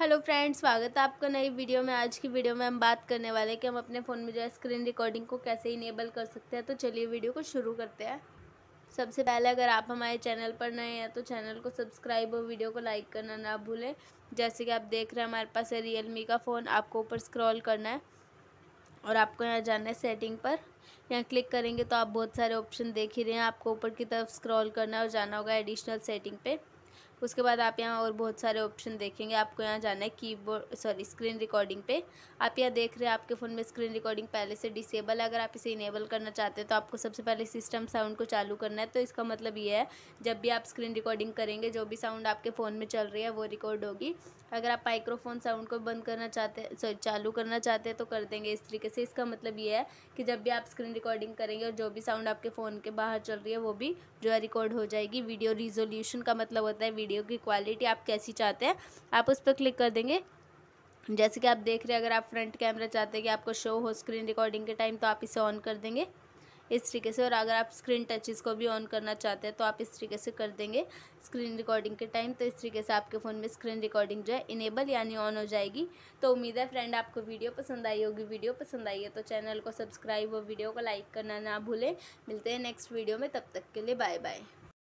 Hello friends, स्वागत है आपका नई वीडियो में। आज की वीडियो में हम बात करने वाले हैं कि हम अपने फ़ोन में जो है स्क्रीन रिकॉर्डिंग को कैसे इनेबल कर सकते हैं। तो चलिए वीडियो को शुरू करते हैं। सबसे पहले अगर आप हमारे चैनल पर नए हैं तो चैनल को सब्सक्राइब और वीडियो को लाइक करना ना भूलें। जैसे कि आप देख रहे हैं हमारे पास है रियलमी का फ़ोन। आपको ऊपर स्क्रॉल करना है और आपको यहाँ जाना है सेटिंग पर। यहाँ क्लिक करेंगे तो आप बहुत सारे ऑप्शन देख ही रहे हैं। आपको ऊपर की तरफ स्क्रॉल करना है और जाना होगा एडिशनल सेटिंग पे। उसके बाद आप यहाँ और बहुत सारे ऑप्शन देखेंगे। आपको यहाँ जाना है स्क्रीन रिकॉर्डिंग पे। आप यहाँ देख रहे हैं आपके फ़ोन में स्क्रीन रिकॉर्डिंग पहले से डिसेबल है। अगर आप इसे इनेबल करना चाहते हैं तो आपको सबसे पहले सिस्टम साउंड को चालू करना है। तो इसका मतलब ये है जब भी आप स्क्रीन रिकॉर्डिंग करेंगे जो भी साउंड आपके फ़ोन में चल रही है वो रिकॉर्ड होगी। अगर आप माइक्रोफोन साउंड को चालू करना चाहते हैं तो कर देंगे इस तरीके से। इसका मतलब ये है कि जब भी आप स्क्रीन रिकॉर्डिंग करेंगे और जो भी साउंड आपके फ़ोन के बाहर चल रही है वो भी जो है रिकॉर्ड हो जाएगी। वीडियो रिजोल्यूशन का मतलब होता है वीडियो की क्वालिटी आप कैसी चाहते हैं, आप उस पर क्लिक कर देंगे। जैसे कि आप देख रहे हैं अगर आप फ्रंट कैमरा चाहते हैं कि आपको शो हो स्क्रीन रिकॉर्डिंग के टाइम तो आप इसे ऑन कर देंगे इस तरीके से। और अगर आप स्क्रीन टचेस को भी ऑन करना चाहते हैं तो आप इस तरीके से कर देंगे स्क्रीन रिकॉर्डिंग के टाइम। तो इस तरीके से आपके फ़ोन में स्क्रीन रिकॉर्डिंग जो है इनेबल यानी ऑन हो जाएगी। तो उम्मीद है फ्रेंड आपको वीडियो पसंद आई होगी। वीडियो पसंद आई है तो चैनल को सब्सक्राइब और वीडियो को लाइक करना ना भूलें। मिलते हैं नेक्स्ट वीडियो में, तब तक के लिए बाय बाय।